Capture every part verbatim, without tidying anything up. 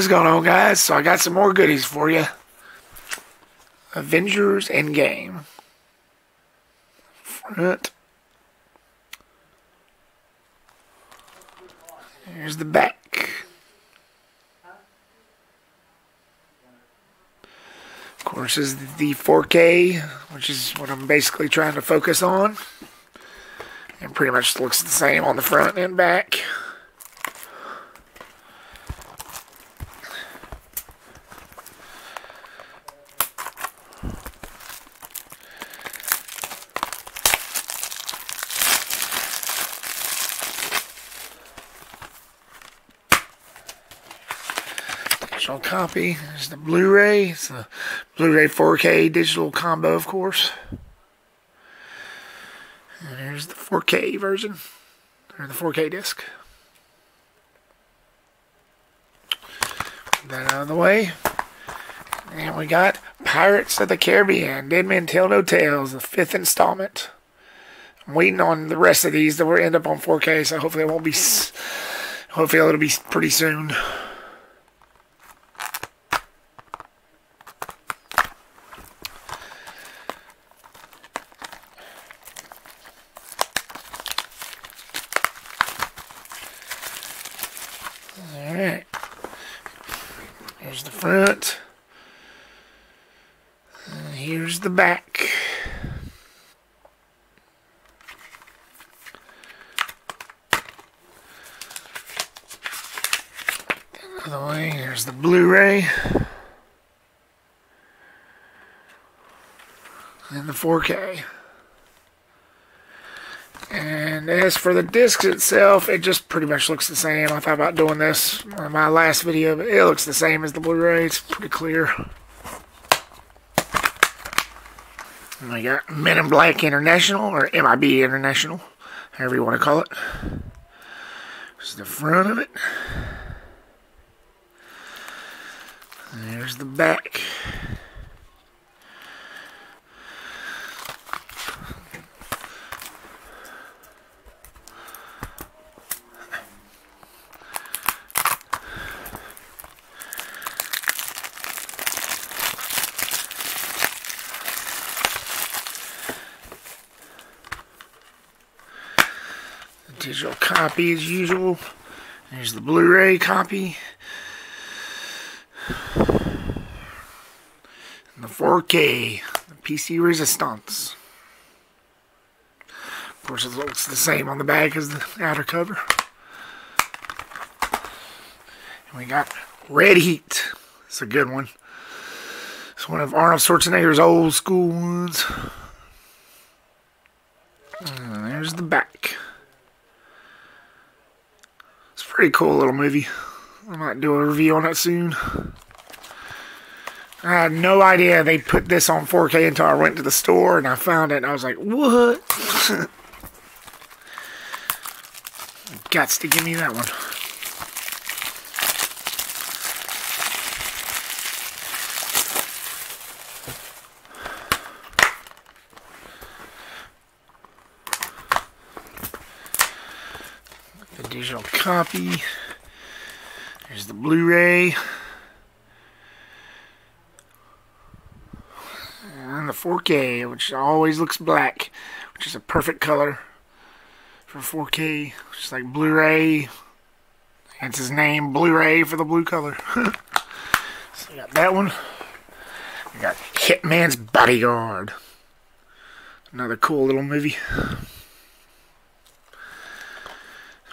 is going on, guys? So I got some more goodies for you. Avengers Endgame. Front. Here's the back. Of course, is the four K, which is what I'm basically trying to focus on. And pretty much looks the same on the front and back. Digital copy. There's the Blu-ray. It's the Blu-ray four K digital combo, of course. And here's the four K version, or the four K disc. Put that out of the way. And we got Pirates of the Caribbean, Dead Men Tell No Tales, the fifth installment. I'm waiting on the rest of these that will end up on four K, so hopefully it won't be, hopefully it'll be pretty soon. Alright, here's the front, and here's the back. By the way, here's the Blu-ray, and the four K. And as for the discs itself, it just pretty much looks the same. I thought about doing this in my last video, but it looks the same as the Blu-ray. It's pretty clear. And we got Men in Black International, or M I B International, however you want to call it. This is the front of it. And there's the back. Digital copy as usual. There's the Blu-ray copy. And the four K, the P C Resistance. Of course, it looks the same on the back as the outer cover. And we got Red Heat. It's a good one. It's one of Arnold Schwarzenegger's old school ones. And there's the back. Pretty cool little movie. I might do a review on it soon. I had no idea they put this on four K until I went to the store and I found it and I was like, what? Gots to give me that one. Digital copy. There's the Blu-ray and the four K, which always looks black, which is a perfect color for four K. Just like Blu-ray, that's his name, Blu-ray for the blue color. So we got that one. We got Hitman's Bodyguard. Another cool little movie.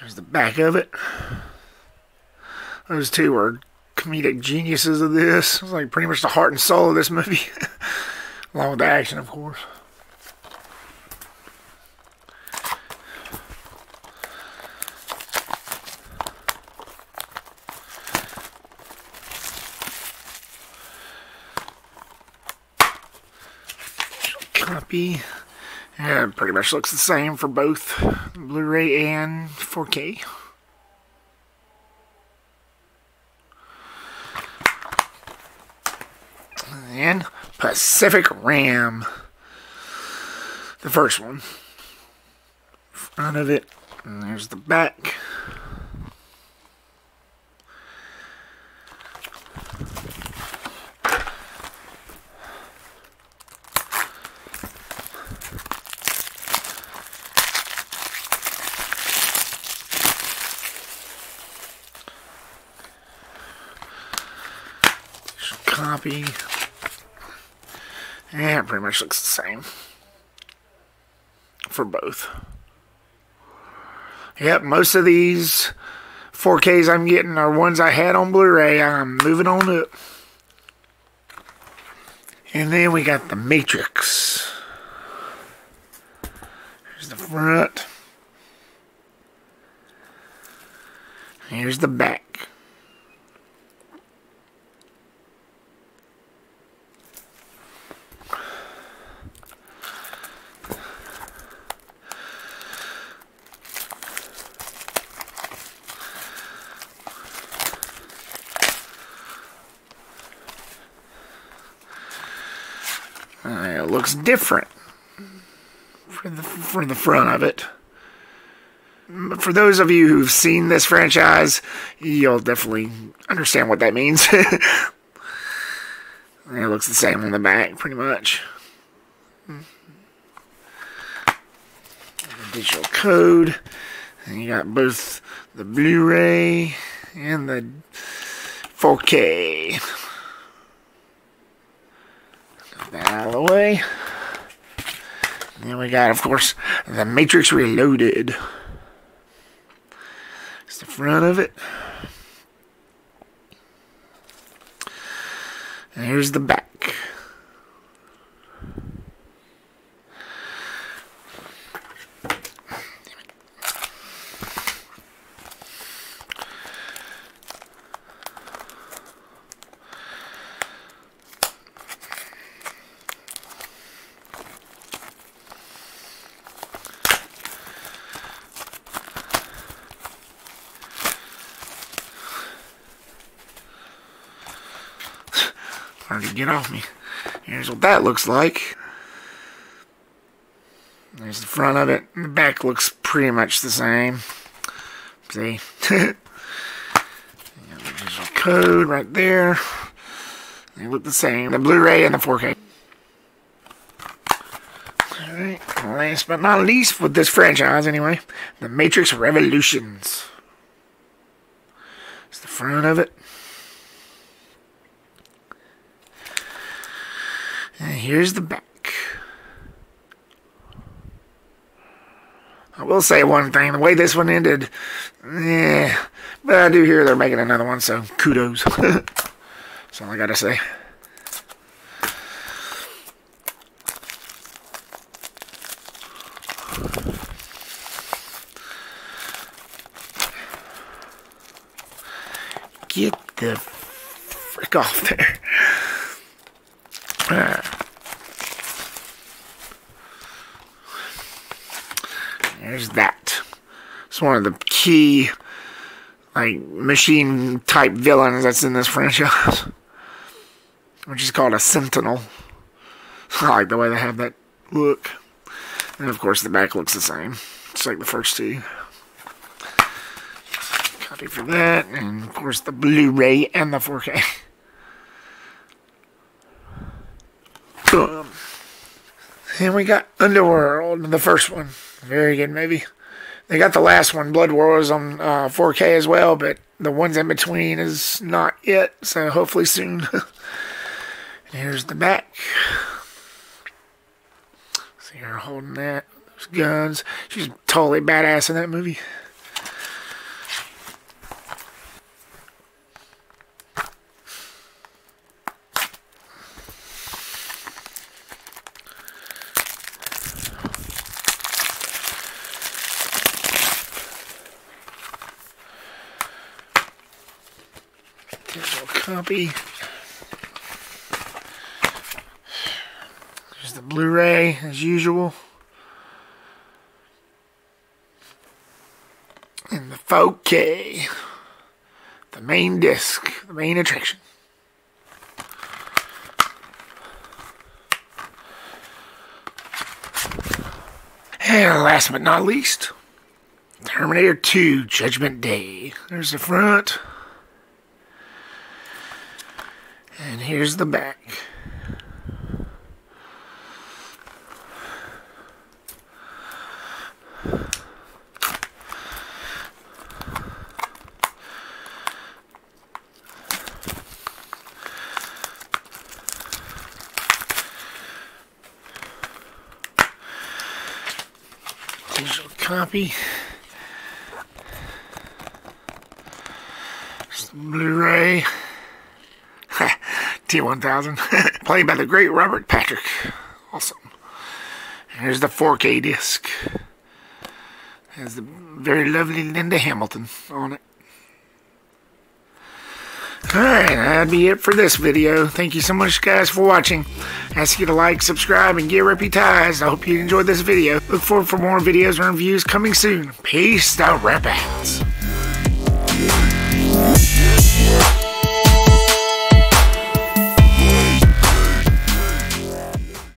There's the back of it. Those two are comedic geniuses of this. It's like pretty much the heart and soul of this movie. Along with the action, of course. Copy. Yeah, it pretty much looks the same for both Blu-ray and four K. And then Pacific Rim, the first one. Front of it, and there's the back. copy. Yeah, it pretty much looks the same for both. Yep, most of these four Ks I'm getting are ones I had on Blu-ray. I'm moving on up. And then we got the Matrix. Here's the front. Here's the back. Uh, it looks different for the, for the front of it. For those of you who've seen this franchise, you'll definitely understand what that means. It looks the same on the back, pretty much. The digital code. And you got both the Blu-ray and the four K. Get that out of the way. And then we got, of course, the Matrix Reloaded. The front of it. And here's the back. Hard to get off me. Here's what that looks like. There's the front of it. The back looks pretty much the same. See? You got the digital code right there. They look the same. The Blu-ray and the four K. Alright, last but not least with this franchise anyway, the Matrix Revolutions. It's the front of it. And here's the back. I will say one thing. The way this one ended, eh, but I do hear they're making another one, so kudos. That's all I gotta say. Get the frick off there. Uh, there's that. It's one of the key, like, machine type villains that's in this franchise, which is called a Sentinel. I like the way they have that look. And of course the back looks the same. It's like the first two. Copy for that. And of course the Blu-ray and the four K. Um, and we got Underworld, the first one. Very good movie. They got the last one, Blood Wars, on uh, four K as well, but the ones in between is not it, so hopefully soon. And here's the back. See her holding that, those guns. She's totally badass in that movie. Copy. There's the Blu-ray as usual. And the four K. The main disc, the main attraction. And last but not least, Terminator two Judgment Day. There's the front. And here's the back. There's a copy. It's the Blu-ray. T one thousand. Played by the great Robert Patrick. Awesome. And here's the four K disc. Has the very lovely Linda Hamilton on it. Alright, that'd be it for this video. Thank you so much, guys, for watching. I ask you to like, subscribe, and get rippy ties. I hope you enjoyed this video. Look forward for more videos and reviews coming soon. Peace the rip outs.